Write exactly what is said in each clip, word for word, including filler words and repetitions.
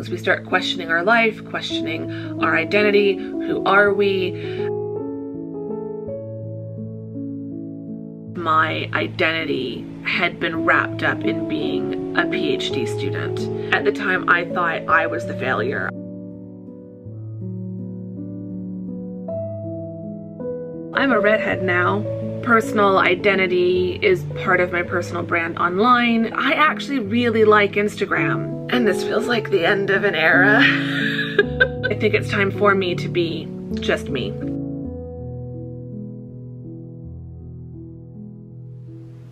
As we start questioning our life, questioning our identity, who are we? My identity had been wrapped up in being a PhD student. At the time, I thought I was the failure. I'm a redhead now. Personal identity is part of my personal brand online. I actually really like Instagram, and this feels like the end of an era. I think it's time for me to be just me.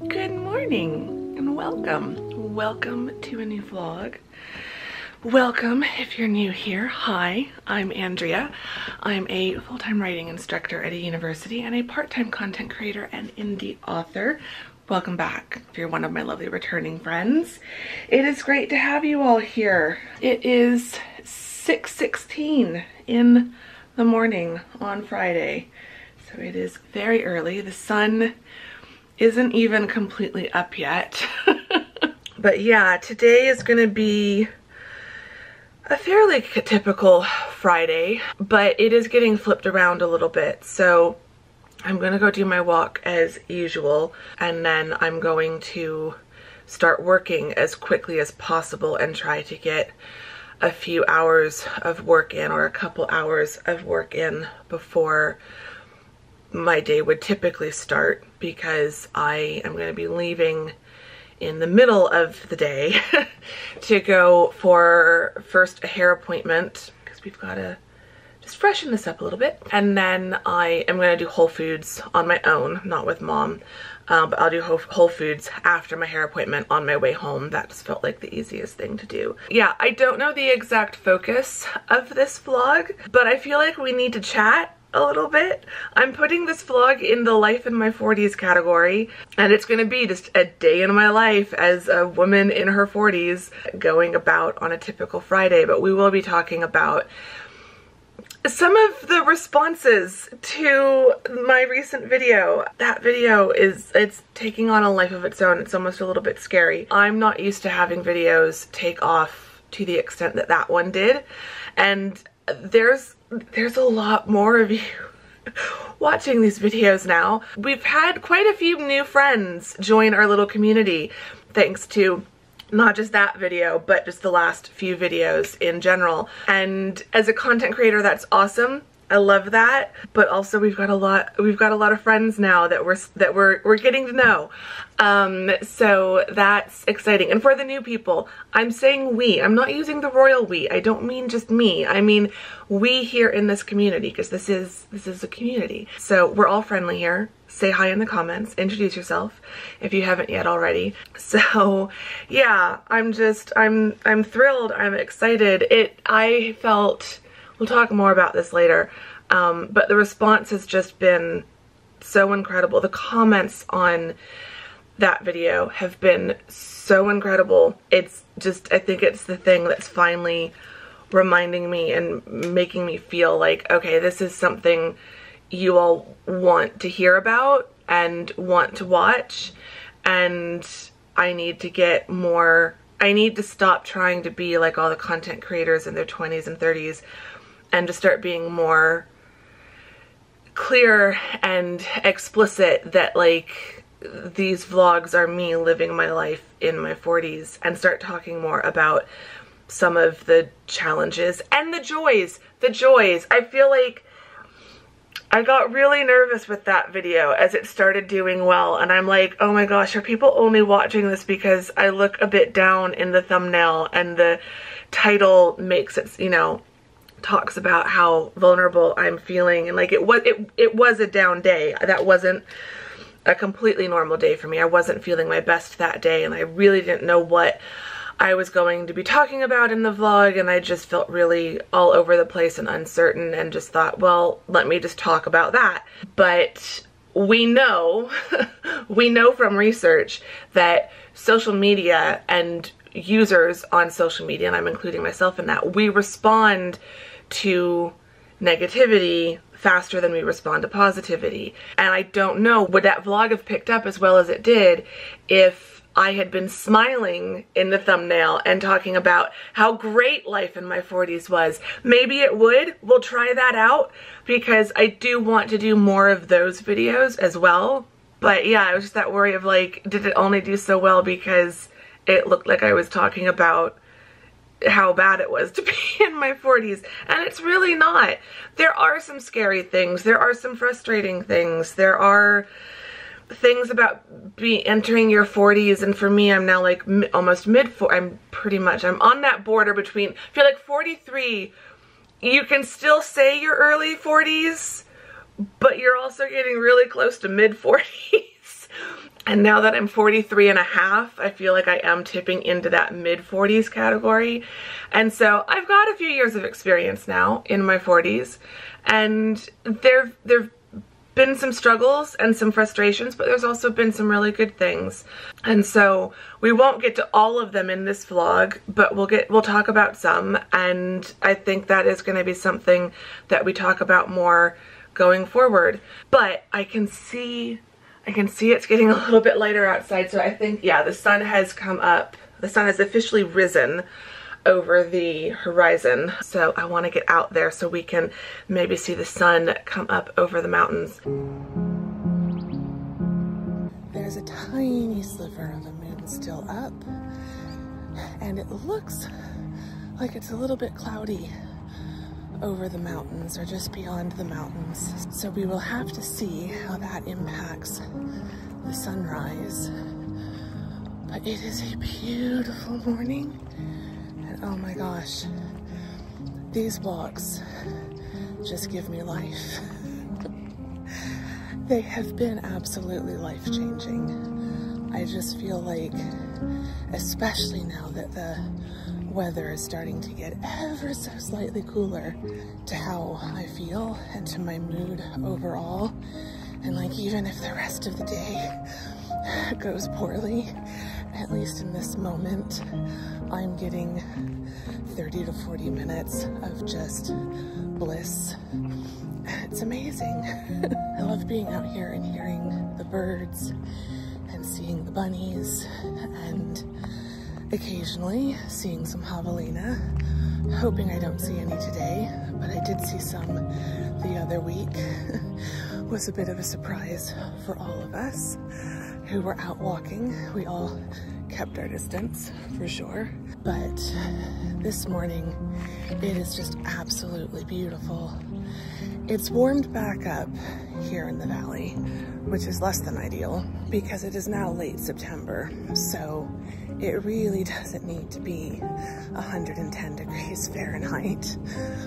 Good morning and welcome. Welcome to a new vlog. Welcome if you're new here. Hi, I'm Andrea. I'm a full-time writing instructor at a university and a part-time content creator and indie author. Welcome back if you're one of my lovely returning friends. It is great to have you all here. It is six sixteen in the morning on Friday. So it is very early. The sun isn't even completely up yet. But yeah, today is gonna be a fairly typical Friday, but it is getting flipped around a little bit. So I'm gonna go do my walk as usual, and then I'm going to start working as quickly as possible and try to get a few hours of work in, or a couple hours of work in, before my day would typically start, because I am gonna be leaving in the middle of the day to go for first a hair appointment, because we've got to just freshen this up a little bit. And then I am going to do Whole Foods on my own, not with mom, uh, but I'll do Whole Foods after my hair appointment on my way home. That just felt like the easiest thing to do. Yeah, I don't know the exact focus of this vlog, but I feel like we need to chat a little bit. I'm putting this vlog in the life in my forties category, and it's gonna be just a day in my life as a woman in her forties going about on a typical Friday, but we will be talking about some of the responses to my recent video. That video is, it's taking on a life of its own. It's almost a little bit scary. I'm not used to having videos take off to the extent that that one did, and there's there's a lot more of you watching these videos now. We've had quite a few new friends join our little community thanks to not just that video, but just the last few videos in general. And as a content creator, that's awesome. I love that. But also we've got a lot we've got a lot of friends now that we're that we're we're getting to know. Um so that's exciting. And for the new people, I'm saying we. I'm not using the royal we. I don't mean just me. I mean we here in this community, because this is this is a community. So we're all friendly here. Say hi in the comments, introduce yourself if you haven't yet already. So yeah, I'm just I'm I'm thrilled. I'm excited. It I felt We'll talk more about this later, um, but the response has just been so incredible. The comments on that video have been so incredible. It's just, I think it's the thing that's finally reminding me and making me feel like, okay, this is something you all want to hear about and want to watch, and I need to get more, I need to stop trying to be like all the content creators in their twenties and thirties and to start being more clear and explicit that, like, these vlogs are me living my life in my forties, and start talking more about some of the challenges and the joys, the joys. I feel like I got really nervous with that video as it started doing well, and I'm like, oh my gosh, are people only watching this because I look a bit down in the thumbnail and the title makes it, you know, talks about how vulnerable I'm feeling, and like it was it it was a down day. That wasn't a completely normal day for me. I wasn't feeling my best that day, and I really didn't know what I was going to be talking about in the vlog, and I just felt really all over the place and uncertain, and just thought, well, let me just talk about that. But we know we know from research that social media and users on social media, and I'm including myself in that, we respond to negativity faster than we respond to positivity. And I don't know, would that vlog have picked up as well as it did if I had been smiling in the thumbnail and talking about how great life in my forties was. Maybe it would. We'll try that out because I do want to do more of those videos as well. But yeah, it was just that worry of like, did it only do so well because it looked like I was talking about how bad it was to be in my forties, and it's really not. There are some scary things, there are some frustrating things, there are things about be entering your forties, and for me, I'm now like mi almost mid forties. I'm pretty much, I'm on that border between, if you're like forty-three, you can still say you're early forties, but you're also getting really close to mid forties. And now that I'm forty-three and a half, I feel like I am tipping into that mid forties category. And so I've got a few years of experience now in my forties. And there there've been some struggles and some frustrations, but there's also been some really good things. And so we won't get to all of them in this vlog, but we'll get we'll talk about some, and I think that is going to be something that we talk about more going forward. But I can see I can see it's getting a little bit lighter outside, so I think, yeah, the sun has come up. The sun has officially risen over the horizon, so I want to get out there so we can maybe see the sun come up over the mountains. There's a tiny sliver of the moon still up, and it looks like it's a little bit cloudy over the mountains or just beyond the mountains. So we will have to see how that impacts the sunrise. But it is a beautiful morning. And oh my gosh, these walks just give me life. They have been absolutely life-changing. I just feel like, especially now that the weather is starting to get ever so slightly cooler, to how I feel and to my mood overall. And like, even if the rest of the day goes poorly, at least in this moment, I'm getting thirty to forty minutes of just bliss. It's amazing. I love being out here and hearing the birds and seeing the bunnies, and occasionally seeing some javelina. Hoping I don't see any today, but I did see some the other week. Was a bit of a surprise for all of us who were out walking. We all kept our distance for sure, but this morning it is just absolutely beautiful. It's warmed back up here in the valley, which is less than ideal because it is now late September, so it really doesn't need to be one hundred ten degrees Fahrenheit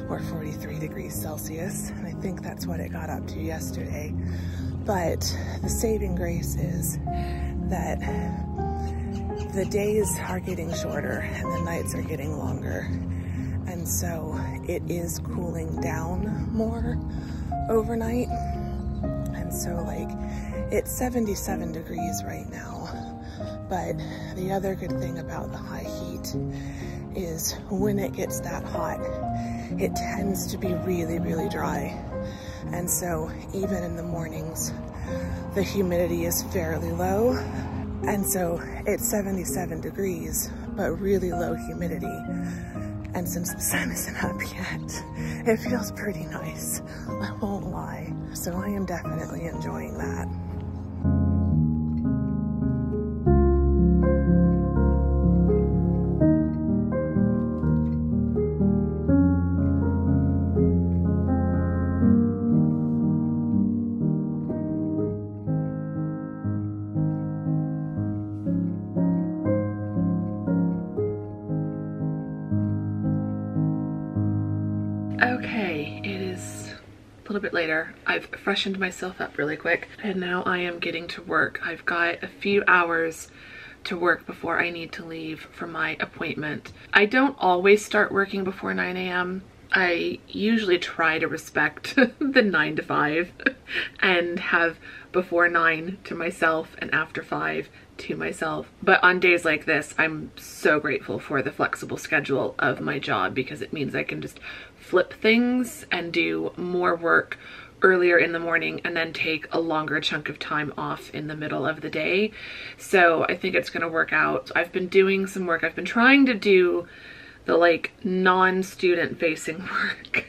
or forty-three degrees Celsius, and I think that's what it got up to yesterday. But the saving grace is that the days are getting shorter and the nights are getting longer, and so it is cooling down more overnight. And so like, it's seventy-seven degrees right now. But the other good thing about the high heat is when it gets that hot, it tends to be really, really dry. And so even in the mornings, the humidity is fairly low. And so it's seventy-seven degrees, but really low humidity. And since the sun isn't up yet, it feels pretty nice, I won't lie. So I am definitely enjoying that. Okay, it is a little bit later. I've freshened myself up really quick, and now I am getting to work. I've got a few hours to work before I need to leave for my appointment. I don't always start working before nine A M I usually try to respect the nine to five and have before nine to myself and after five to myself. But on days like this, I'm so grateful for the flexible schedule of my job because it means I can just flip things and do more work earlier in the morning and then take a longer chunk of time off in the middle of the day. So I think it's going to work out. I've been doing some work. I've been trying to do the like non-student facing work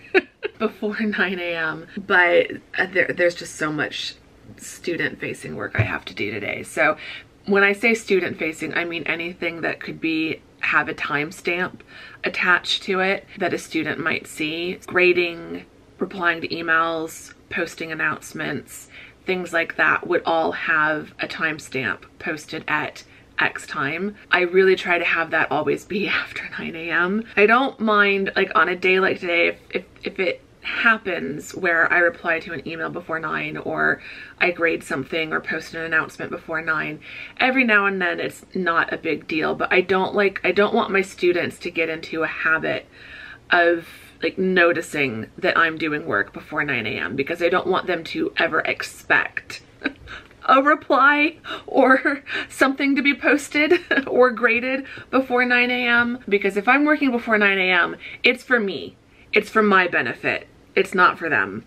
before nine A M but there, there's just so much student facing work I have to do today. So when I say student facing, I mean anything that could be have a timestamp attached to it that a student might see. Grading, replying to emails, posting announcements, things like that would all have a timestamp posted at X time. I really try to have that always be after nine A M I don't mind, like on a day like today, if, if, if it happens where I reply to an email before nine or I grade something or post an announcement before nine. Every now and then it's not a big deal, but I don't like, I don't want my students to get into a habit of like noticing that I'm doing work before nine A M because I don't want them to ever expect a reply or something to be posted or graded before nine A M because if I'm working before nine A M, it's for me. It's for my benefit. It's not for them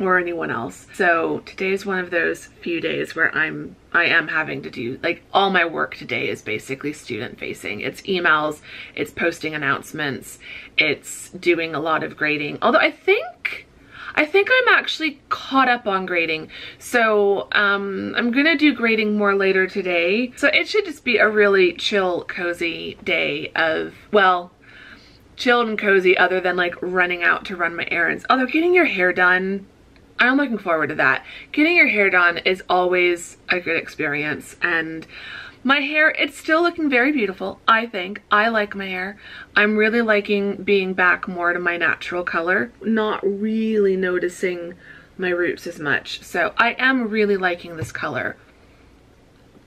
or anyone else. So today's one of those few days where I'm, I am having to do, like all my work today is basically student facing. It's emails, it's posting announcements, it's doing a lot of grading. Although I think, I think I'm actually caught up on grading. So um, I'm gonna do grading more later today. So it should just be a really chill, cozy day of, well, chilled and cozy other than like running out to run my errands. Although getting your hair done, I'm looking forward to that. Getting your hair done is always a good experience, and my hair, it's still looking very beautiful, I think. I like my hair. I'm really liking being back more to my natural color, not really noticing my roots as much. So I am really liking this color.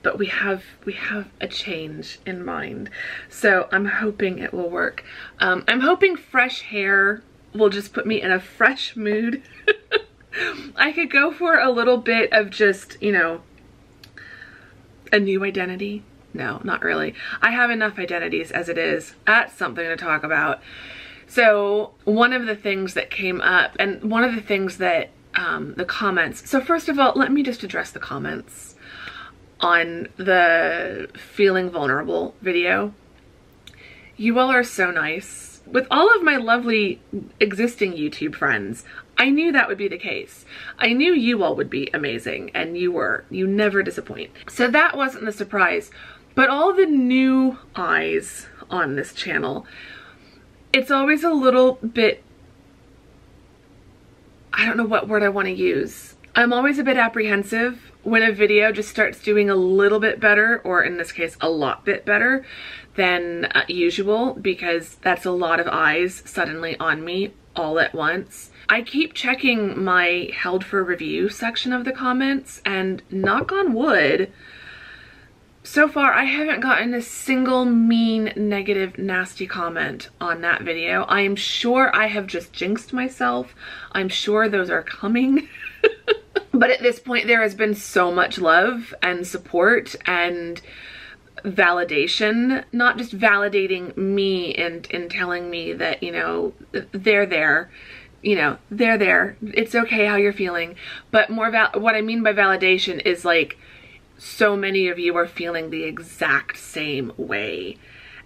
But we have we have a change in mind. So I'm hoping it will work. Um, I'm hoping fresh hair will just put me in a fresh mood. I could go for a little bit of just, you know, a new identity. No, not really. I have enough identities as it is. That's something to talk about. So one of the things that came up, and one of the things that um, the comments, so first of all, let me just address the comments on the feeling vulnerable video. You all are so nice. With all of my lovely existing YouTube friends, I knew that would be the case. I knew you all would be amazing, and you were. You never disappoint. So that wasn't the surprise, but all the new eyes on this channel, it's always a little bit, I don't know what word I want to use. I'm always a bit apprehensive when a video just starts doing a little bit better, or in this case, a lot bit better than uh, usual, because that's a lot of eyes suddenly on me all at once. I keep checking my held for review section of the comments, and knock on wood, so far I haven't gotten a single mean, negative, nasty comment on that video. I am sure I have just jinxed myself. I'm sure those are coming. But at this point, there has been so much love and support and validation, not just validating me and, and telling me that, you know, they're there, you know, they're there. It's okay how you're feeling. But more val what I mean by validation is like, so many of you are feeling the exact same way.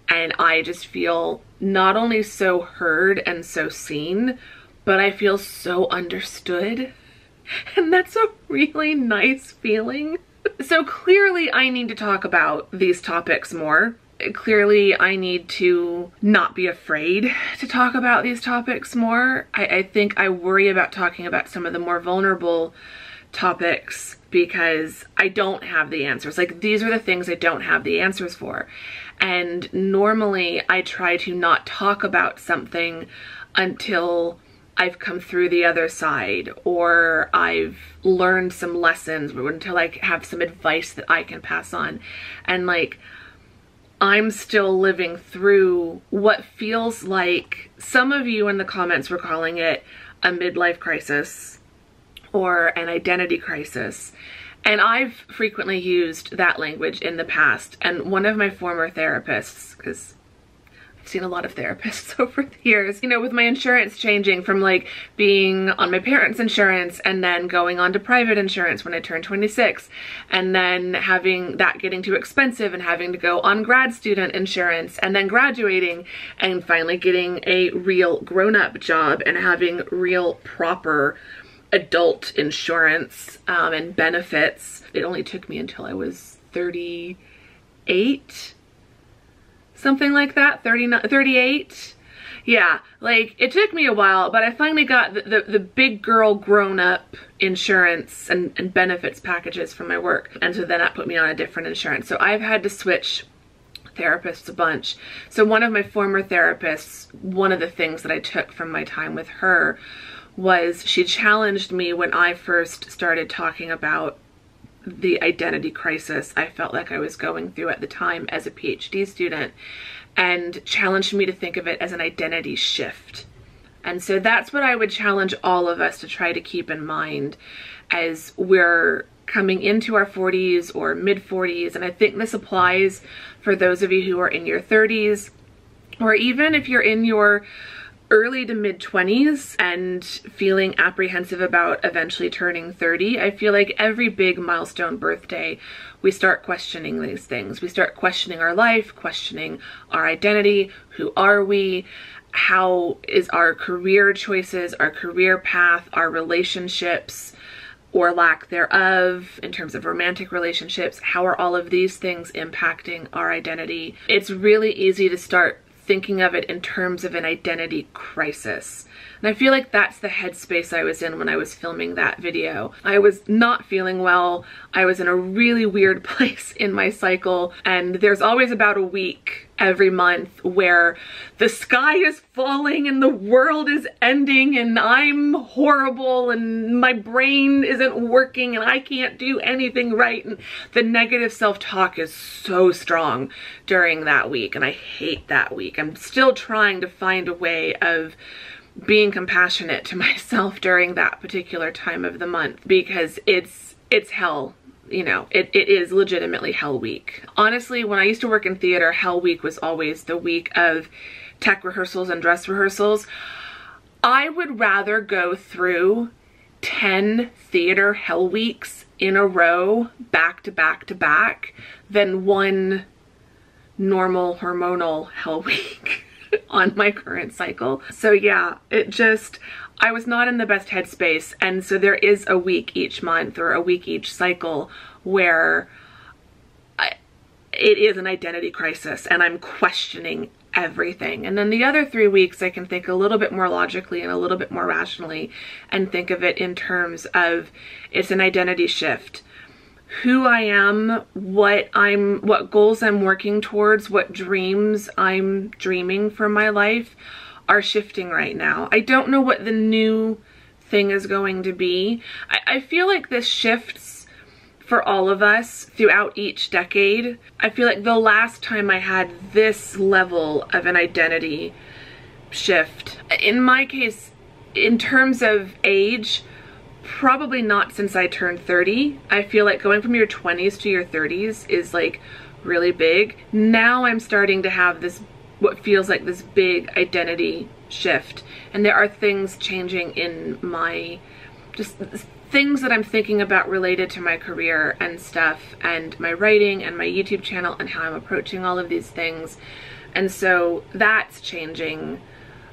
And I just feel not only so heard and so seen, but I feel so understood. And that's a really nice feeling. So clearly I need to talk about these topics more. Clearly I need to not be afraid to talk about these topics more. I, I think I worry about talking about some of the more vulnerable topics because I don't have the answers. Like, these are the things I don't have the answers for. And normally I try to not talk about something until I've come through the other side, or I've learned some lessons, until I have some advice that I can pass on. And like, I'm still living through what feels like, some of you in the comments were calling it a midlife crisis or an identity crisis. And I've frequently used that language in the past. And one of my former therapists, because seen a lot of therapists over the years. You know, with my insurance changing from like being on my parents' insurance and then going on to private insurance when I turned twenty-six, and then having that getting too expensive and having to go on grad student insurance, and then graduating and finally getting a real grown-up job and having real proper adult insurance um, and benefits. It only took me until I was thirty-eight, something like that, thirty-nine, thirty-eight. Yeah, like it took me a while, but I finally got the, the, the big girl grown up insurance and, and benefits packages from my work. And so then that put me on a different insurance. So I've had to switch therapists a bunch. So one of my former therapists, one of the things that I took from my time with her was she challenged me when I first started talking about the identity crisis I felt like I was going through at the time as a PhD student, and challenged me to think of it as an identity shift. And so that's what I would challenge all of us to try to keep in mind as we're coming into our forties or mid forties. And I think this applies for those of you who are in your thirties, or even if you're in your early to mid twenties and feeling apprehensive about eventually turning thirty. I feel like every big milestone birthday, we start questioning these things. We start questioning our life, questioning our identity, who are we, how is our career choices, our career path, our relationships, or lack thereof, in terms of romantic relationships, how are all of these things impacting our identity? It's really easy to start thinking of it in terms of an identity crisis. And I feel like that's the headspace I was in when I was filming that video. I was not feeling well. I was in a really weird place in my cycle. And there's always about a week every month where the sky is falling and the world is ending and I'm horrible and my brain isn't working and I can't do anything right. And the negative self-talk is so strong during that week. And I hate that week. I'm still trying to find a way of being compassionate to myself during that particular time of the month, because it's it's hell, you know, it, it is legitimately hell week. Honestly, when I used to work in theater, hell week was always the week of tech rehearsals and dress rehearsals. I would rather go through ten theater hell weeks in a row, back to back to back, than one normal hormonal hell week on my current cycle. So yeah, it just, I was not in the best headspace. And so there is a week each month or a week each cycle where I, it is an identity crisis and I'm questioning everything. And then the other three weeks I can think a little bit more logically and a little bit more rationally and think of it in terms of it's an identity shift. Who I am, what I'm, what goals I'm working towards, what dreams I'm dreaming for my life are shifting right now. I don't know what the new thing is going to be. I, I feel like this shifts for all of us throughout each decade. I feel like the last time I had this level of an identity shift, in my case, in terms of age, probably not since I turned thirty. I feel like going from your twenties to your thirties is like really big. Now I'm starting to have this, what feels like this big identity shift. And there are things changing in my, just things that I'm thinking about related to my career and stuff and my writing and my YouTube channel and how I'm approaching all of these things. And so that's changing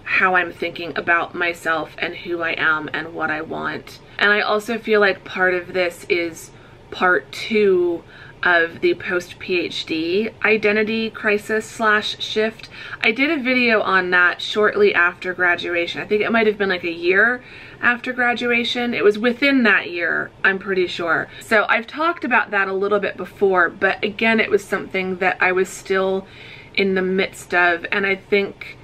how I'm thinking about myself and who I am and what I want. And I also feel like part of this is part two of the post-PhD identity crisis slash shift. I did a video on that shortly after graduation. I think it might have been like a year after graduation. It was within that year, I'm pretty sure. So I've talked about that a little bit before, but again, it was something that I was still in the midst of, and I think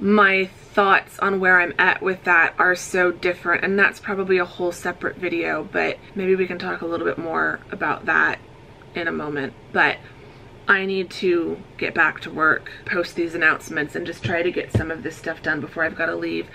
my thoughts on where I'm at with that are so different, and that's probably a whole separate video, but maybe we can talk a little bit more about that in a moment. But I need to get back to work, post these announcements, and just try to get some of this stuff done before I've got to leave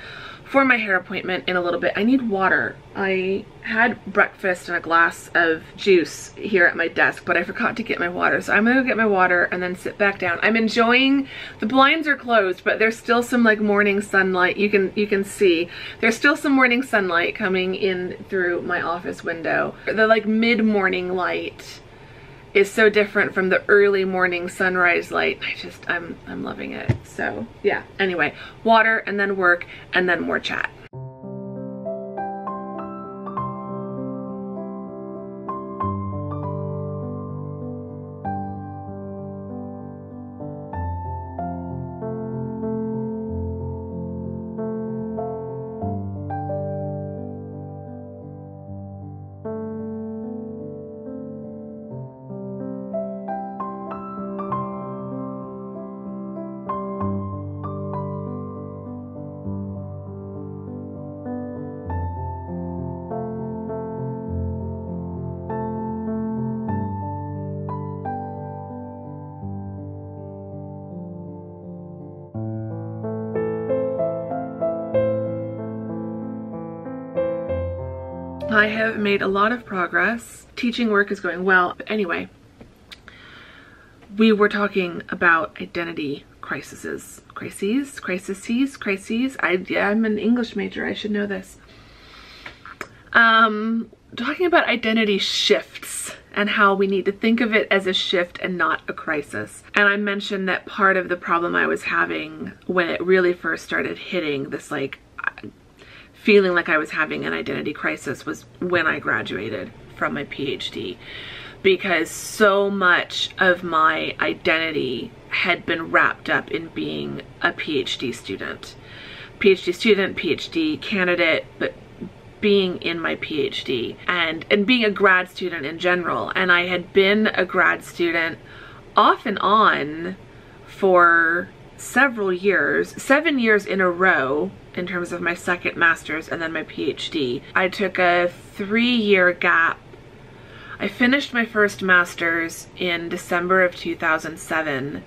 for my hair appointment in a little bit. I need water. I had breakfast and a glass of juice here at my desk, but I forgot to get my water. So I'm gonna go get my water and then sit back down. I'm enjoying, the blinds are closed, but there's still some like morning sunlight. You can, you can see, there's still some morning sunlight coming in through my office window. The like mid-morning light is so different from the early morning sunrise light. I just, I'm, I'm loving it. So yeah, anyway, water and then work and then more chat. I have made a lot of progress. Teaching work is going well. But anyway, we were talking about identity crises. Crises? Crises? Crises? I, yeah, I'm an English major. I should know this. Um, talking about identity shifts and how we need to think of it as a shift and not a crisis. And I mentioned that part of the problem I was having when it really first started hitting this like feeling like I was having an identity crisis was when I graduated from my PhD, because so much of my identity had been wrapped up in being a PhD student. PhD student, PhD candidate, but being in my PhD and, and being a grad student in general. And I had been a grad student off and on for several years, seven years in a row, in terms of my second master's and then my PhD. I took a three-year gap. I finished my first master's in December of two thousand seven,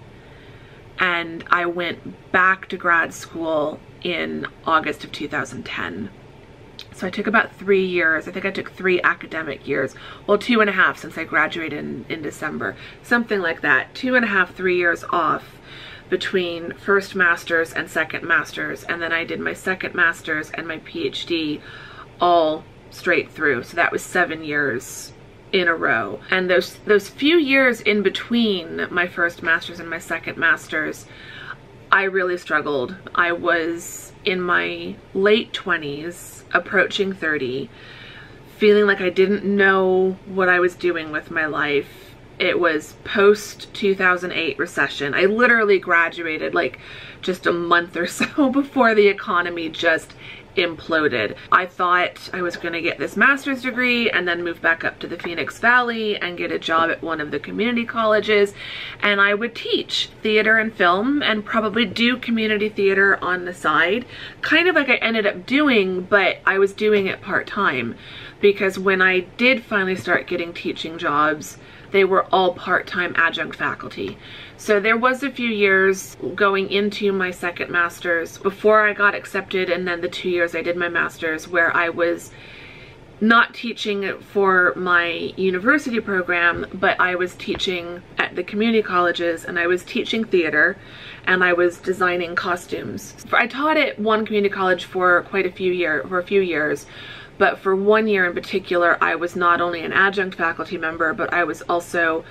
and I went back to grad school in August of two thousand ten. So I took about three years. I think I took three academic years. Well, two and a half since I graduated in, in December, something like that. Two and a half, three years off between first master's and second master's, and then I did my second master's and my PhD all straight through. So that was seven years in a row. And those those few years in between my first master's and my second master's, I really struggled. I was in my late twenties, approaching thirty, feeling like I didn't know what I was doing with my life. It was post two thousand eight recession. I literally graduated like just a month or so before the economy just imploded. I thought I was gonna get this master's degree and then move back up to the Phoenix Valley and get a job at one of the community colleges. And I would teach theater and film and probably do community theater on the side, kind of like I ended up doing, but I was doing it part-time, because when I did finally start getting teaching jobs, they were all part-time adjunct faculty. So there was a few years going into my second master's before I got accepted, and then the two years I did my master's, where I was not teaching for my university program, but I was teaching at the community colleges, and I was teaching theater, and I was designing costumes. I taught at one community college for quite a few year, for a few years, but for one year in particular, I was not only an adjunct faculty member, but I was also,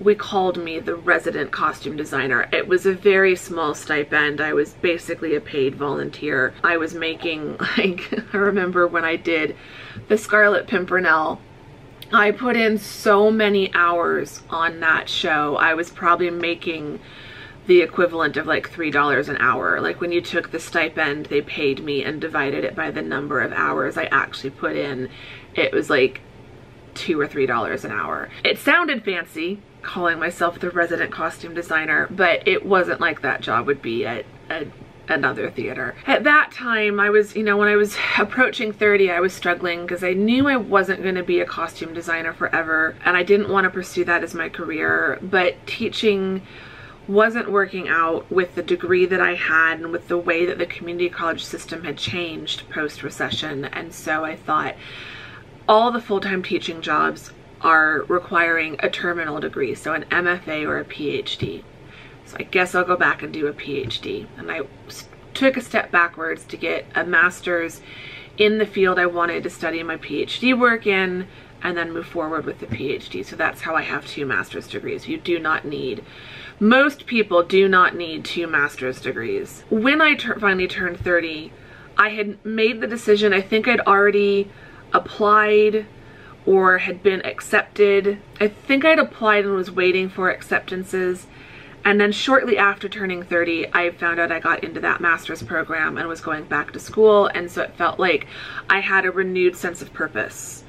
we called me the resident costume designer. It was a very small stipend. I was basically a paid volunteer. I was making, like, I remember when I did the Scarlet Pimpernel, I put in so many hours on that show. I was probably making the equivalent of like three dollars an hour. Like when you took the stipend they paid me and divided it by the number of hours I actually put in, it was like two or three dollars an hour. It sounded fancy calling myself the resident costume designer, but it wasn't like that job would be at a another theater. At that time, I was, you know, when I was approaching thirty, I was struggling because I knew I wasn't going to be a costume designer forever, and I didn't want to pursue that as my career, but teaching wasn't working out with the degree that I had and with the way that the community college system had changed post-recession. And so I thought, all the full-time teaching jobs are requiring a terminal degree, so an M F A or a P H D. So I guess I'll go back and do a P H D. And I took a step backwards to get a master's in the field I wanted to study my P H D work in, and then move forward with the P H D. So that's how I have two master's degrees. You do not need, most people do not need two master's degrees. When I tur- finally turned thirty, I had made the decision, I think I'd already applied or had been accepted. I think I'd applied and was waiting for acceptances. And then shortly after turning thirty, I found out I got into that master's program and was going back to school. And so it felt like I had a renewed sense of purpose.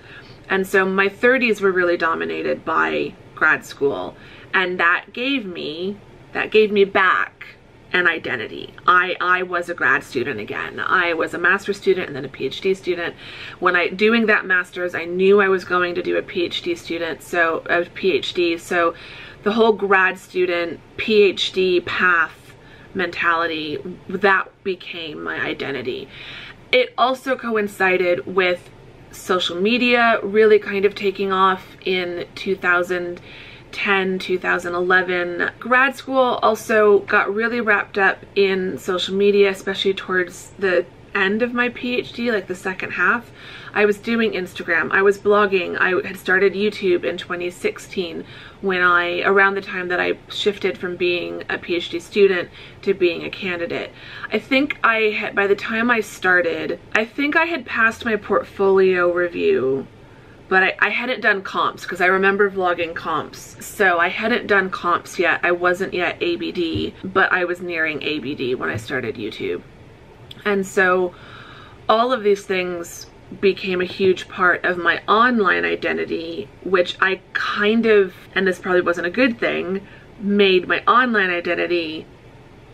And so my thirties were really dominated by grad school. And that gave me, that gave me back an identity. I, I was a grad student again. I was a master's student and then a P H D student. When I, doing that master's, I knew I was going to do a PhD student, so a PhD. So the whole grad student, P H D path mentality, that became my identity. It also coincided with social media really kind of taking off in two thousand ten, two thousand eleven. Grad school also got really wrapped up in social media, especially towards the end of my P H D, like the second half. I was doing Instagram, I was blogging, I had started YouTube in twenty sixteen when I, around the time that I shifted from being a P H D student to being a candidate. I think I had, by the time I started, I think I had passed my portfolio review, but I, I hadn't done comps because I remember vlogging comps. So I hadn't done comps yet, I wasn't yet A B D, but I was nearing A B D when I started YouTube. And so all of these things became a huge part of my online identity, which I kind of, and this probably wasn't a good thing, made my online identity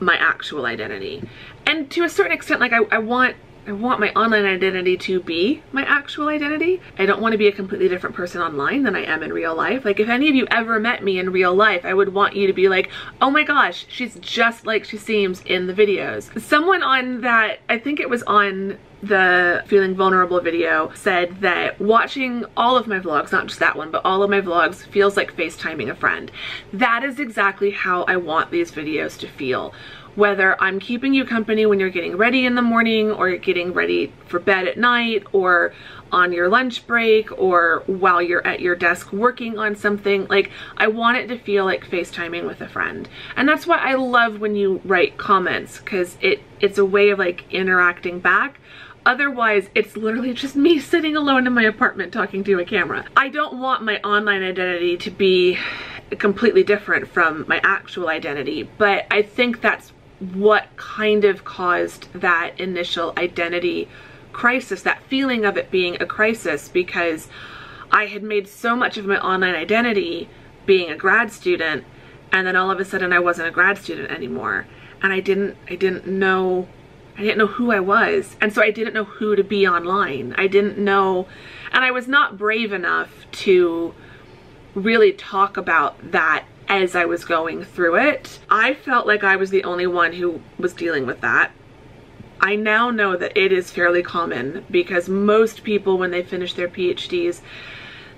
my actual identity. And to a certain extent, like I, I want I want my online identity to be my actual identity. I don't want to be a completely different person online than I am in real life. Like if any of you ever met me in real life, I would want you to be like, oh my gosh, she's just like she seems in the videos. Someone on that, I think it was on the Feeling Vulnerable video, said that watching all of my vlogs, not just that one, but all of my vlogs feels like FaceTiming a friend. That is exactly how I want these videos to feel. Whether I'm keeping you company when you're getting ready in the morning or getting ready for bed at night or on your lunch break or while you're at your desk working on something, like I want it to feel like FaceTiming with a friend. And that's why I love when you write comments, because it, it's a way of like interacting back. Otherwise, it's literally just me sitting alone in my apartment talking to a camera. I don't want my online identity to be completely different from my actual identity, but I think that's what kind of caused that initial identity crisis, that feeling of it being a crisis, because I had made so much of my online identity being a grad student, and then all of a sudden I wasn't a grad student anymore, and I didn't I didn't know I didn't know who I was, and so I didn't know who to be online. I didn't know, and I was not brave enough to really talk about that as I was going through it. I felt like I was the only one who was dealing with that. I now know that it is fairly common, because most people when they finish their P H Ds,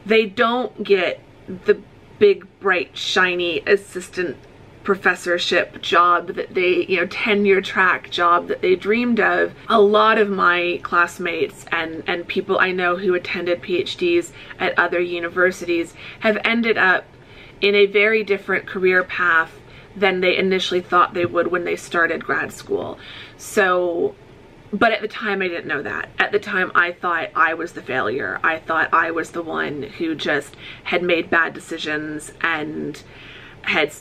they don't get the big, bright, shiny assistant professorship job that they, you know, tenure track job that they dreamed of. A lot of my classmates and, and people I know who attended P H Ds at other universities have ended up in a very different career path than they initially thought they would when they started grad school. So, but at the time I didn't know that. At the time I thought I was the failure. I thought I was the one who just had made bad decisions and had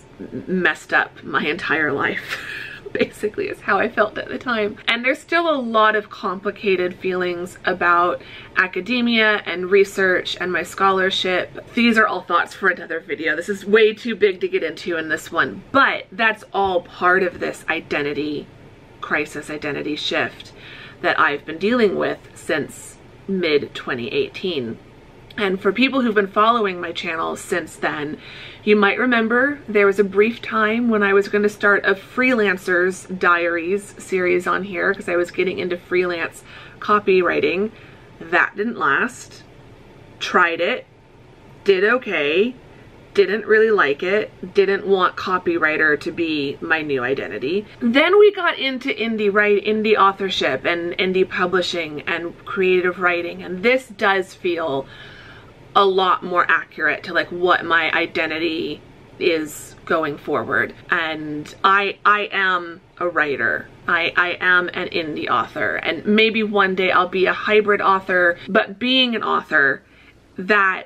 messed up my entire life, basically, is how I felt at the time. And there's still a lot of complicated feelings about academia and research and my scholarship. These are all thoughts for another video. This is way too big to get into in this one, but that's all part of this identity crisis identity shift that I've been dealing with since mid twenty eighteen. And for people who've been following my channel since then, you might remember there was a brief time when I was going to start a freelancer's diaries series on here because I was getting into freelance copywriting. That didn't last. Tried it, did okay, didn't really like it, didn't want copywriter to be my new identity. Then we got into indie write, indie authorship and indie publishing and creative writing, and this does feel a lot more accurate to like what my identity is going forward. And I I am a writer. I, I am an indie author, and maybe one day I'll be a hybrid author, but being an author, that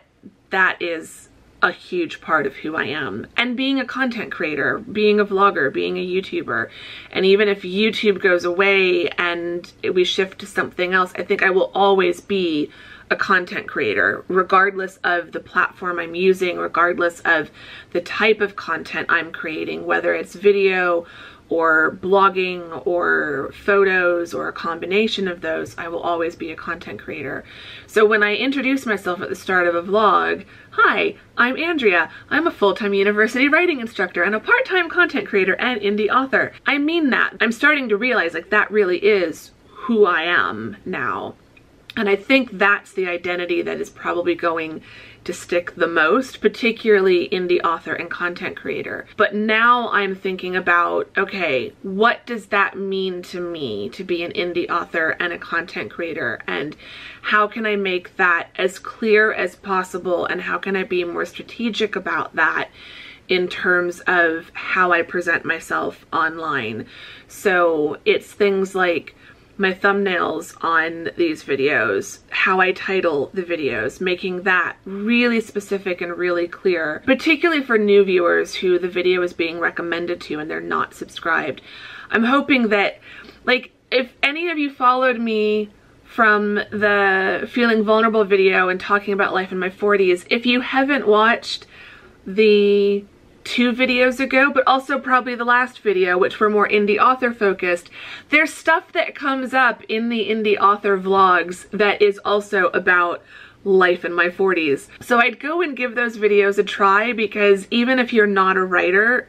that is a huge part of who I am. And being a content creator, being a vlogger, being a YouTuber. And even if YouTube goes away and we shift to something else, I think I will always be a content creator, regardless of the platform I'm using, regardless of the type of content I'm creating, whether it's video or blogging or photos or a combination of those. I will always be a content creator. So when I introduce myself at the start of a vlog, hi, I'm Andrea. I'm a full-time university writing instructor and a part-time content creator and indie author. I mean that. I'm starting to realize like that really is who I am now. And I think that's the identity that is probably going to stick the most, particularly indie author and content creator. But now I'm thinking about, okay, what does that mean to me to be an indie author and a content creator? And how can I make that as clear as possible? And how can I be more strategic about that in terms of how I present myself online? So it's things like my thumbnails on these videos, how I title the videos, making that really specific and really clear, particularly for new viewers who the video is being recommended to and they're not subscribed. I'm hoping that, like, if any of you followed me from the Feeling Vulnerable video and talking about life in my forties, if you haven't watched the two videos ago, but also probably the last video, which were more indie author focused, there's stuff that comes up in the indie author vlogs that is also about life in my forties. So I'd go and give those videos a try, because even if you're not a writer,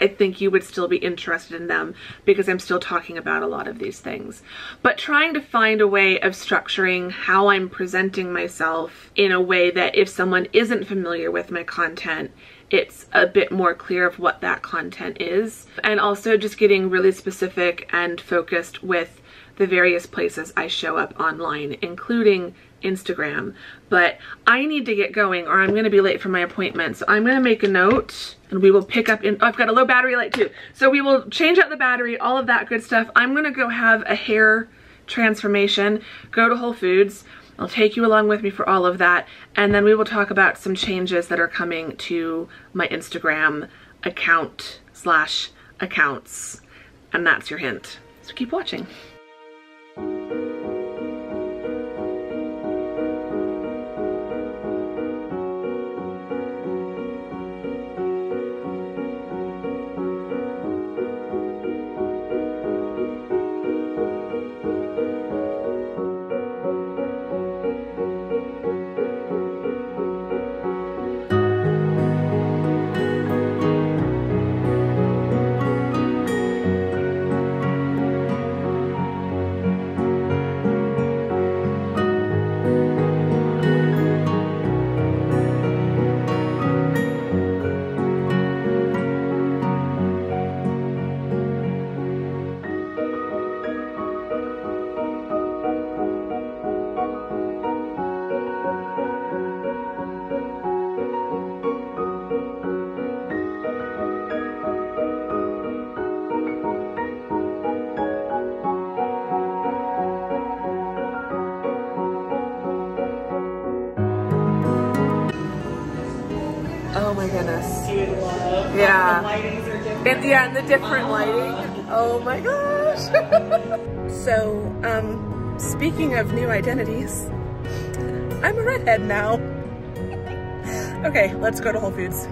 I think you would still be interested in them because I'm still talking about a lot of these things. But trying to find a way of structuring how I'm presenting myself in a way that if someone isn't familiar with my content, it's a bit more clear of what that content is. And also just getting really specific and focused with the various places I show up online, including Instagram. But I need to get going or I'm going to be late for my appointment. So I'm going to make a note and we will pick up in, oh, I've got a low battery light too. So we will change out the battery, all of that good stuff. I'm going to go have a hair transformation, go to Whole Foods. I'll take you along with me for all of that. And then we will talk about some changes that are coming to my Instagram account slash accounts. And that's your hint. So keep watching. Yeah. The lightings are different. And, yeah, and the different uh, lighting. Oh my gosh. So, um, speaking of new identities, I'm a redhead now. Okay, let's go to Whole Foods.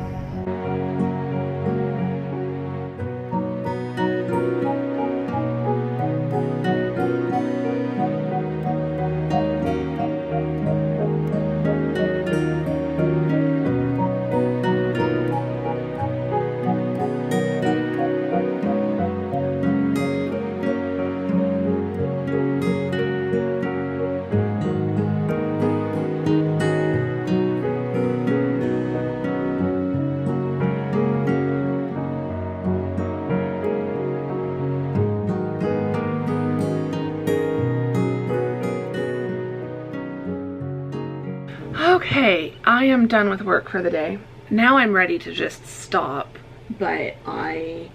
I am done with work for the day. Now I'm ready to just stop, but I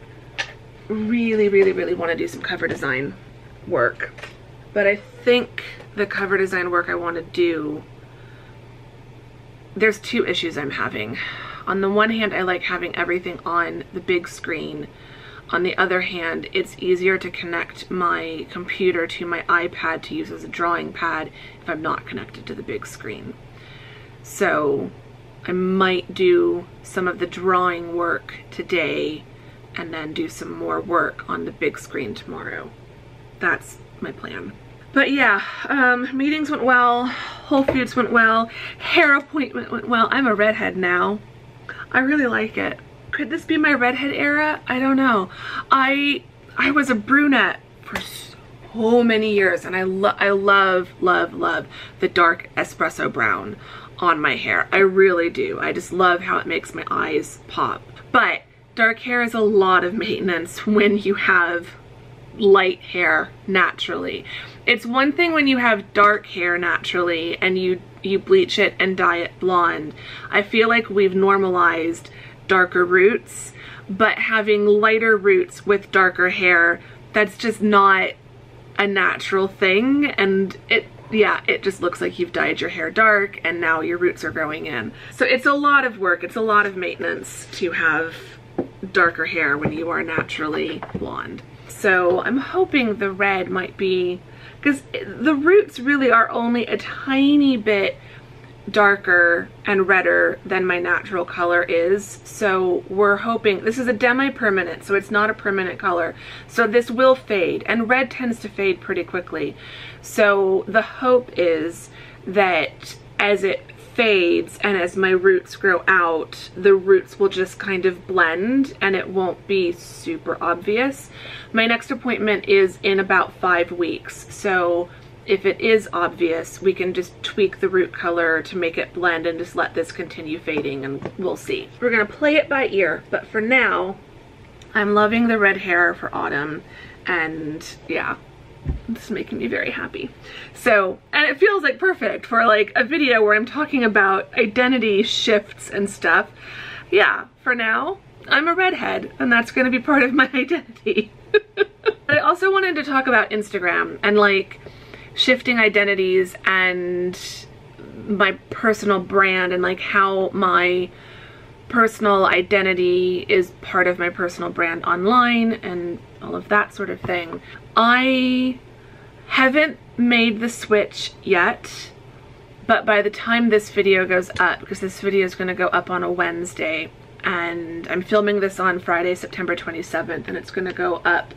really, really, really want to do some cover design work. But I think the cover design work I want to do, there's two issues I'm having. On the one hand, I like having everything on the big screen. On the other hand, it's easier to connect my computer to my iPad to use as a drawing pad if I'm not connected to the big screen. So I might do some of the drawing work today and then do some more work on the big screen tomorrow. That's my plan. But yeah, um, meetings went well, Whole Foods went well, hair appointment went well. I'm a redhead now. I really like it. Could this be my redhead era? I don't know. I I was a brunette for so many years, and I, lo I love, love, love the dark espresso brown on my hair. I really do. I just love how it makes my eyes pop. But dark hair is a lot of maintenance when you have light hair naturally. It's one thing when you have dark hair naturally and you, you bleach it and dye it blonde. I feel like we've normalized darker roots, but having lighter roots with darker hair, that's just not a natural thing. And it, yeah, it just looks like you've dyed your hair dark and now your roots are growing in. So it's a lot of work, it's a lot of maintenance to have darker hair when you are naturally blonde. So I'm hoping the red might be, because the roots really are only a tiny bit darker and redder than my natural color is. So we're hoping, this is a demi-permanent, so it's not a permanent color. So this will fade, and red tends to fade pretty quickly. So the hope is that as it fades and as my roots grow out, the roots will just kind of blend and it won't be super obvious. My next appointment is in about five weeks. So if it is obvious, we can just tweak the root color to make it blend and just let this continue fading, and we'll see. We're gonna play it by ear, but for now, I'm loving the red hair for autumn, and yeah, this is making me very happy. So, and it feels like perfect for like a video where I'm talking about identity shifts and stuff. Yeah, for now, I'm a redhead, and that's gonna be part of my identity. But I also wanted to talk about Instagram and like, shifting identities and my personal brand, and like how my personal identity is part of my personal brand online and all of that sort of thing. I haven't made the switch yet, but by the time this video goes up, because this video is going to go up on a Wednesday and I'm filming this on Friday, September twenty-seventh, and it's going to go up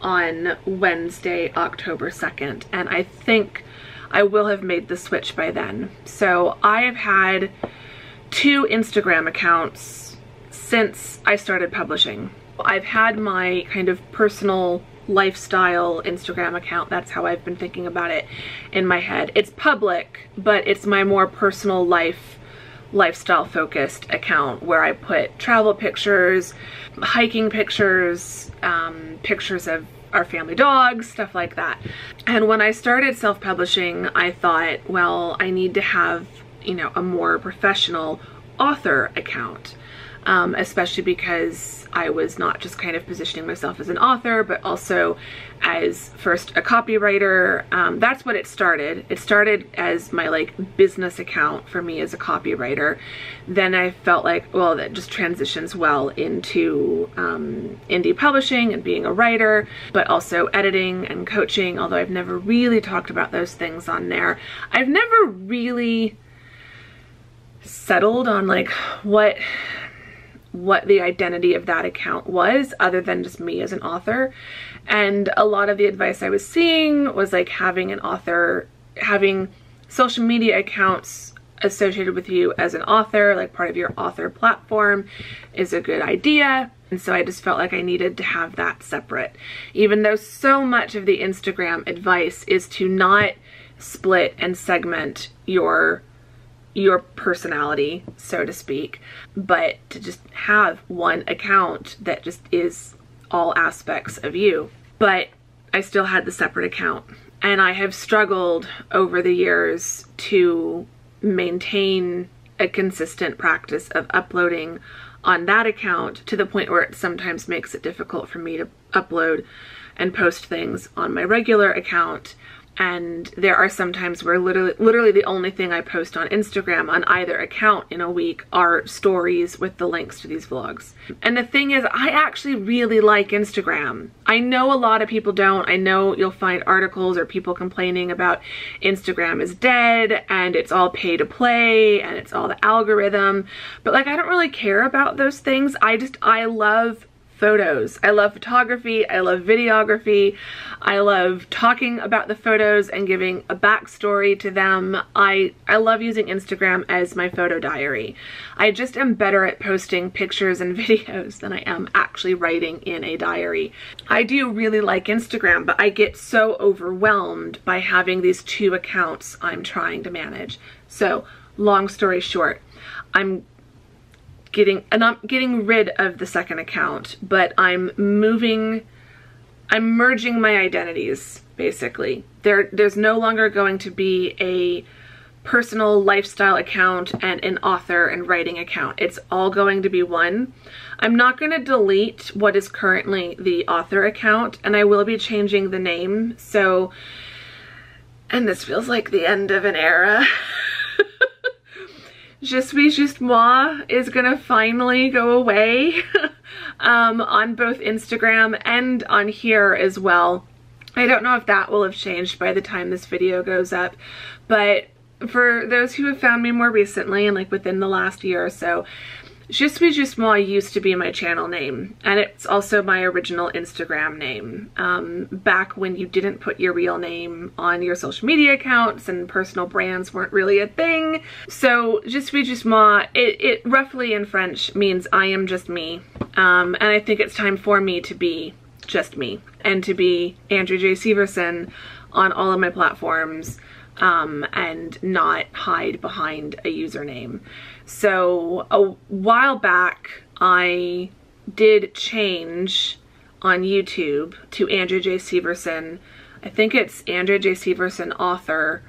on Wednesday, October second, and I think I will have made the switch by then. So I have had two Instagram accounts since I started publishing. I've had my kind of personal lifestyle Instagram account, that's how I've been thinking about it in my head. It's public, but it's my more personal life lifestyle focused account where I put travel pictures, hiking pictures, um, pictures of our family dogs, stuff like that. And when I started self-publishing, I thought, well, I need to have, you know, a more professional author account, um, especially because I was not just kind of positioning myself as an author, but also as first a copywriter. Um, that's what it started. It started as my like business account for me as a copywriter. Then I felt like, well, that just transitions well into um, indie publishing and being a writer, but also editing and coaching, although I've never really talked about those things on there. I've never really settled on like what what the identity of that account was, other than just me as an author. And a lot of the advice I was seeing was like having an author, having social media accounts associated with you as an author, like part of your author platform, is a good idea. And so I just felt like I needed to have that separate, even though so much of the Instagram advice is to not split and segment your your personality, so to speak, but to just have one account that just is all aspects of you. But I still had the separate account, and I have struggled over the years to maintain a consistent practice of uploading on that account, to the point where it sometimes makes it difficult for me to upload and post things on my regular account. And there are some times where literally, literally the only thing I post on Instagram on either account in a week are stories with the links to these vlogs. And the thing is, I actually really like Instagram. I know a lot of people don't. I know you'll find articles or people complaining about Instagram is dead and it's all pay to play and it's all the algorithm. But like, I don't really care about those things. I just, I love photos. I love photography, I love videography, I love talking about the photos and giving a backstory to them. I, I love using Instagram as my photo diary. I just am better at posting pictures and videos than I am actually writing in a diary. I do really like Instagram, but I get so overwhelmed by having these two accounts I'm trying to manage. So, long story short, I'm getting, and I'm getting rid of the second account, but I'm moving, I'm merging my identities, basically. There, there's no longer going to be a personal lifestyle account and an author and writing account. It's all going to be one. I'm not going to delete what is currently the author account, and I will be changing the name, so, and this feels like the end of an era. Je suis juste moi is gonna finally go away um, on both Instagram and on here as well. I don't know if that will have changed by the time this video goes up, but for those who have found me more recently and like within the last year or so, Je suis juste moi used to be my channel name, and it's also my original Instagram name. Um, back when you didn't put your real name on your social media accounts and personal brands weren't really a thing. So Je suis juste moi, it, it roughly in French means I am just me. Um, and I think it's time for me to be just me and to be Andrea J. Severson on all of my platforms. Um, and not hide behind a username. So a while back, I did change on YouTube to Andrea J. Severson. I think it's Andrea J. Severson author,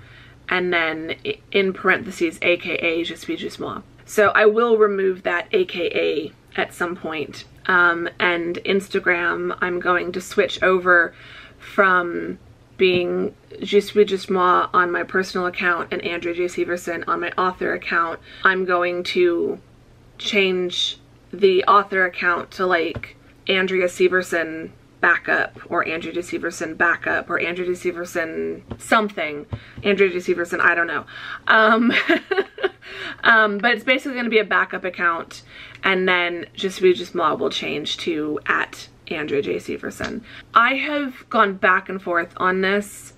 and then in parentheses, A K A Je suis juste moi. So I will remove that A K A at some point. Um, and Instagram, I'm going to switch over from being Je suis juste moi on my personal account and Andrea J. Severson on my author account. I'm going to change the author account to like Andrea Severson backup or Andrea J. Severson backup or Andrea J. Severson something. Andrea J. Severson, I don't know. Um, um, but it's basically going to be a backup account, and then Je suis juste moi will change to at Andrea J. Severson. I have gone back and forth on this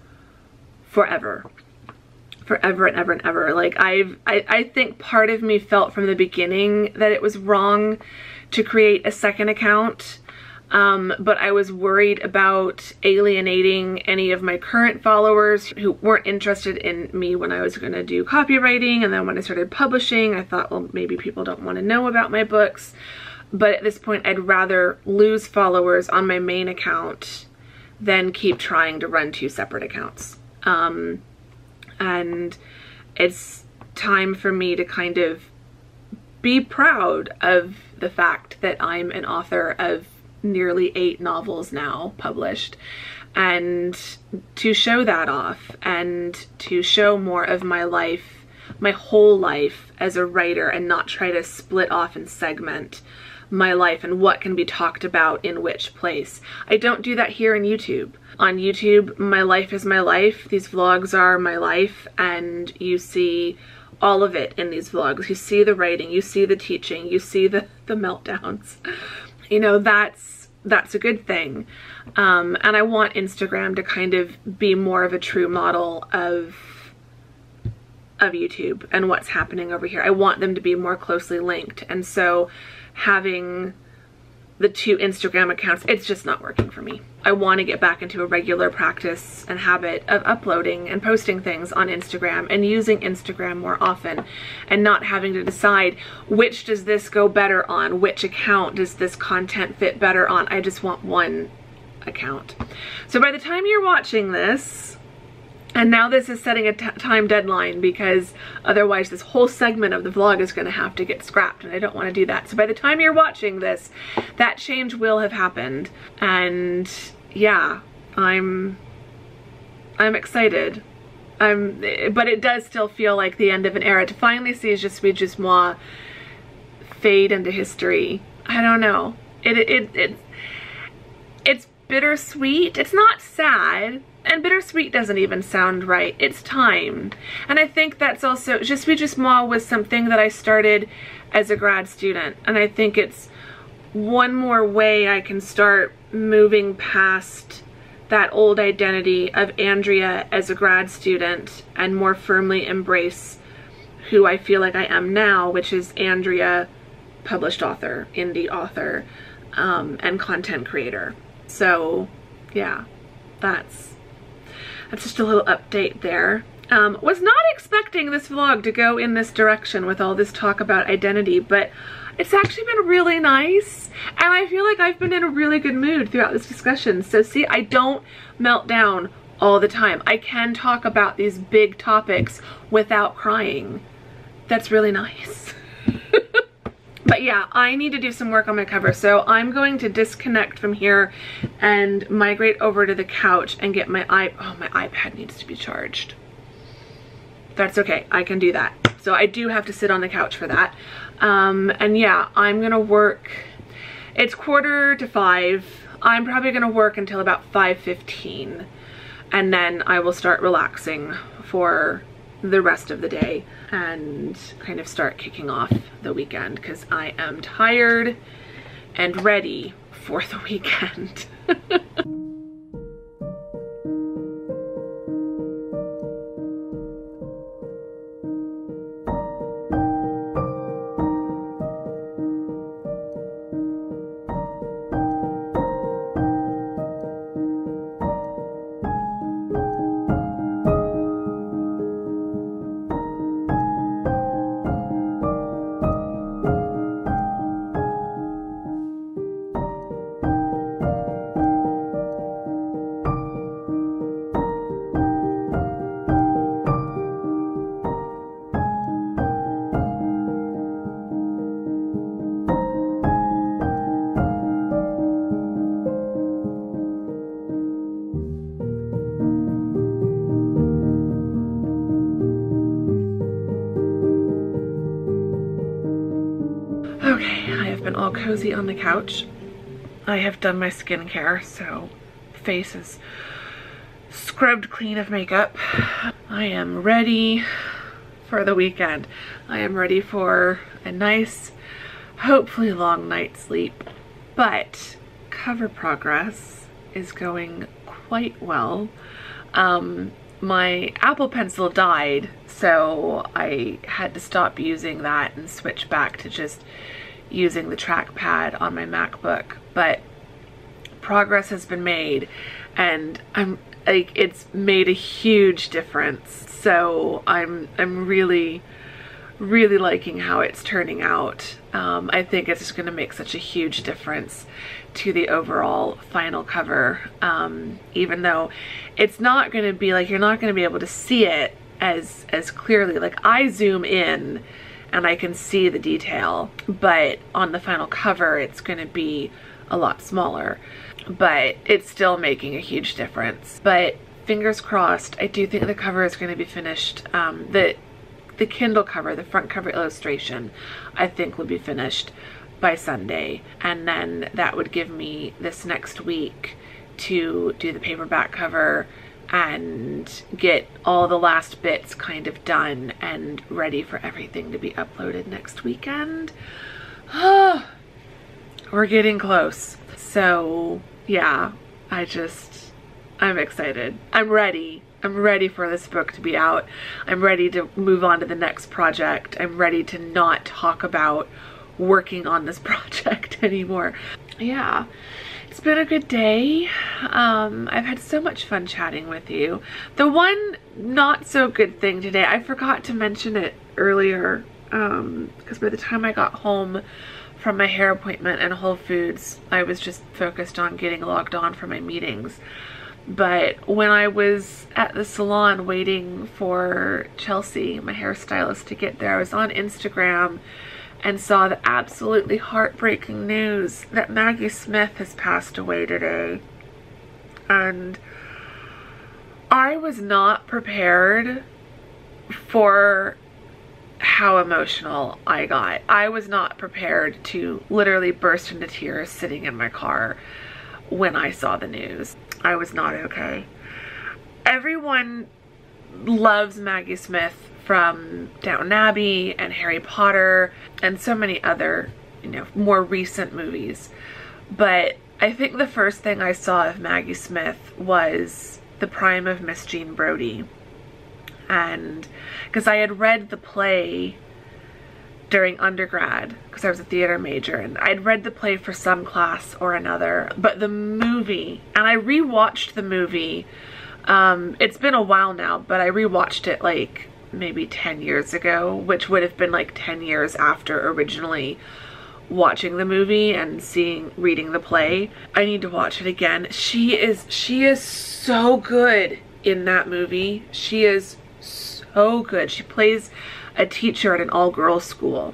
forever. Forever and ever and ever. Like I've, I, I think part of me felt from the beginning that it was wrong to create a second account. Um, but I was worried about alienating any of my current followers who weren't interested in me when I was going to do copywriting. And then when I started publishing, I thought, well, maybe people don't want to know about my books. But at this point, I'd rather lose followers on my main account than keep trying to run two separate accounts. Um, and it's time for me to kind of be proud of the fact that I'm an author of nearly eight novels now published, and to show that off and to show more of my life, my whole life as a writer, and not try to split off and segment my life and what can be talked about in which place. I don't do that here on YouTube. On YouTube, my life is my life. These vlogs are my life, and you see all of it in these vlogs. You see the writing, you see the teaching, you see the, the meltdowns. You know, that's, that's a good thing. Um, and I want Instagram to kind of be more of a true model of of YouTube and what's happening over here. I want them to be more closely linked. And so having the two Instagram accounts, it's just not working for me. I want to get back into a regular practice and habit of uploading and posting things on Instagram and using Instagram more often and not having to decide which does this go better on, which account does this content fit better on. I just want one account. So by the time you're watching this, And now this is setting a t time deadline, because otherwise this whole segment of the vlog is going to have to get scrapped, and I don't want to do that. So by the time you're watching this, that change will have happened. And yeah, I'm I'm excited. I'm but it does still feel like the end of an era to finally see Je suis juste moi fade into history. I don't know. It it it it's bittersweet. It's not sad. And bittersweet doesn't even sound right. It's time. And I think that's also, Je suis juste moi was something that I started as a grad student. And I think it's one more way I can start moving past that old identity of Andrea as a grad student and more firmly embrace who I feel like I am now, which is Andrea, published author, indie author, um, and content creator. So, yeah, that's... That's just a little update there. Um, was not expecting this vlog to go in this direction with all this talk about identity, but it's actually been really nice. And I feel like I've been in a really good mood throughout this discussion. So see, I don't melt down all the time. I can talk about these big topics without crying. That's really nice. But yeah, I need to do some work on my cover, so I'm going to disconnect from here and migrate over to the couch and get my iPad. Oh, my iPad needs to be charged. That's okay, I can do that. So I do have to sit on the couch for that. Um, and yeah, I'm gonna work, it's quarter to five. I'm probably gonna work until about five fifteen, and then I will start relaxing for the rest of the day and kind of start kicking off the weekend, because I am tired and ready for the weekend. All cozy on the couch. I have done my skincare, so face is scrubbed clean of makeup. I am ready for the weekend. I am ready for a nice, hopefully long night's sleep, but cover progress is going quite well. Um, my Apple Pencil died, so I had to stop using that and switch back to just using the trackpad on my MacBook, but progress has been made, and I'm like, it's made a huge difference. So I'm I'm really, really liking how it's turning out. Um, I think it's just going to make such a huge difference to the overall final cover. Um, even though it's not going to be like, you're not going to be able to see it as as clearly. Like, I zoom in and I can see the detail, but on the final cover it's gonna be a lot smaller, but it's still making a huge difference. But fingers crossed, I do think the cover is gonna be finished. Um, the, the Kindle cover, the front cover illustration, I think will be finished by Sunday, and then that would give me this next week to do the paperback cover and get all the last bits kind of done and ready for everything to be uploaded next weekend. We're getting close. So yeah, I just, I'm excited. I'm ready. I'm ready for this book to be out. I'm ready to move on to the next project. I'm ready to not talk about working on this project anymore. Yeah. It's been a good day. Um, I've had so much fun chatting with you. The one not so good thing today, I forgot to mention it earlier, um, because by the time I got home from my hair appointment and Whole Foods, I was just focused on getting logged on for my meetings. But when I was at the salon waiting for Chelsea, my hairstylist, to get there, I was on Instagram and saw the absolutely heartbreaking news that Maggie Smith has passed away today. And I was not prepared for how emotional I got. I was not prepared to literally burst into tears sitting in my car when I saw the news. I was not okay. Everyone loves Maggie Smith from Downton Abbey and Harry Potter and so many other, you know, more recent movies. But I think the first thing I saw of Maggie Smith was The Prime of Miss Jean Brodie. And because I had read the play during undergrad, because I was a theater major, and I'd read the play for some class or another, but the movie, and I rewatched the movie, um, it's been a while now, but I rewatched it like maybe ten years ago, which would have been like ten years after originally watching the movie and seeing, reading the play. I need to watch it again. She is, she is so good in that movie. She is so good. She plays a teacher at an all-girls school.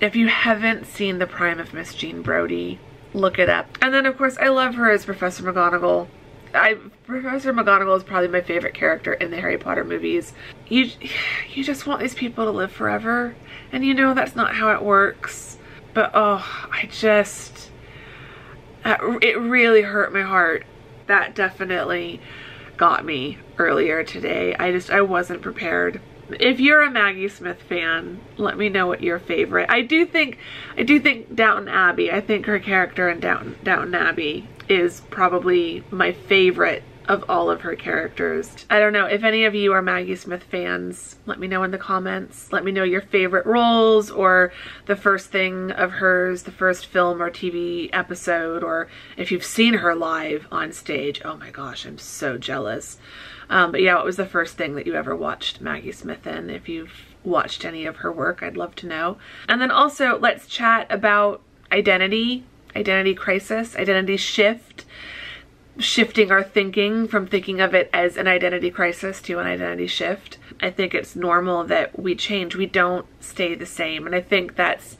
If you haven't seen The Prime of Miss Jean Brodie, look it up. And then, of course, I love her as Professor McGonagall. I, Professor McGonagall is probably my favorite character in the Harry Potter movies. You, you just want these people to live forever, and you know that's not how it works. But, oh, I just... it really hurt my heart. That definitely got me earlier today. I just, I wasn't prepared. If you're a Maggie Smith fan, let me know what your favorite. I do think, I do think Downton Abbey, I think her character in Downton, Downton Abbey is probably my favorite of all of her characters. I don't know, if any of you are Maggie Smith fans, let me know in the comments. Let me know your favorite roles, or the first thing of hers, the first film or T V episode, or if you've seen her live on stage. Oh my gosh, I'm so jealous. Um, but yeah, what was the first thing that you ever watched Maggie Smith in? If you've watched any of her work, I'd love to know. And then also, let's chat about identity, identity crisis, identity shift, shifting our thinking from thinking of it as an identity crisis to an identity shift. I think it's normal that we change. We don't stay the same. And I think that's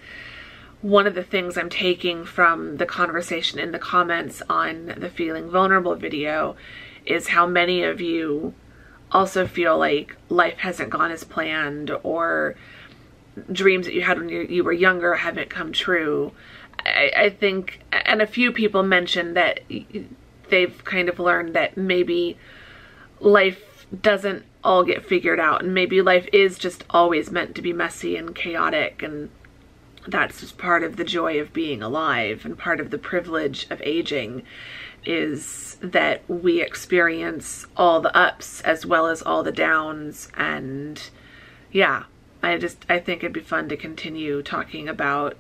one of the things I'm taking from the conversation in the comments on the Feeling Vulnerable video, is how many of you also feel like life hasn't gone as planned, or dreams that you had when you, you were younger haven't come true. I, I think, and a few people mentioned that they've kind of learned that maybe life doesn't all get figured out, and maybe life is just always meant to be messy and chaotic, and that's just part of the joy of being alive, and part of the privilege of aging is that we experience all the ups as well as all the downs. And yeah, I just, I think it'd be fun to continue talking about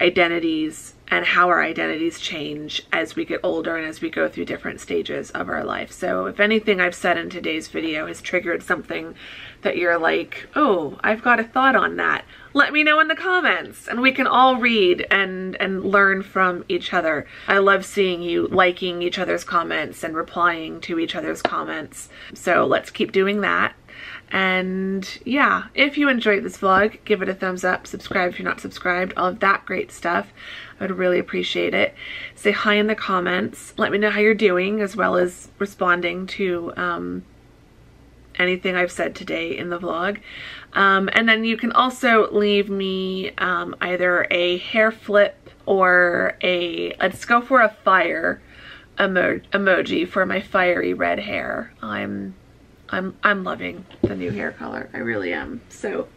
identities and how our identities change as we get older and as we go through different stages of our life. So if anything I've said in today's video has triggered something that you're like, oh, I've got a thought on that, let me know in the comments, and we can all read and, and learn from each other. I love seeing you liking each other's comments and replying to each other's comments. So let's keep doing that. And yeah, if you enjoyed this vlog, give it a thumbs up, subscribe if you're not subscribed, all of that great stuff. I would really appreciate it. Say hi in the comments. Let me know how you're doing, as well as responding to um, anything I've said today in the vlog. Um, and then you can also leave me um, either a hair flip or a, let's go for a fire emo emoji for my fiery red hair. I'm... I'm, I'm loving the new hair color. I really am. So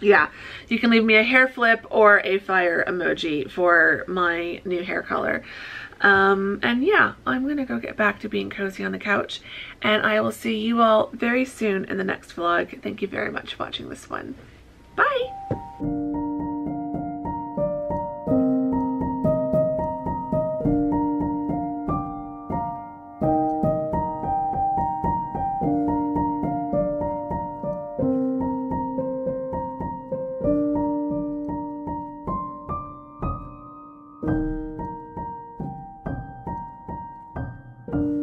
yeah, you can leave me a hair flip or a fire emoji for my new hair color. Um, and yeah, I'm gonna go get back to being cozy on the couch, and I will see you all very soon in the next vlog. Thank you very much for watching this one. Bye. Thank you.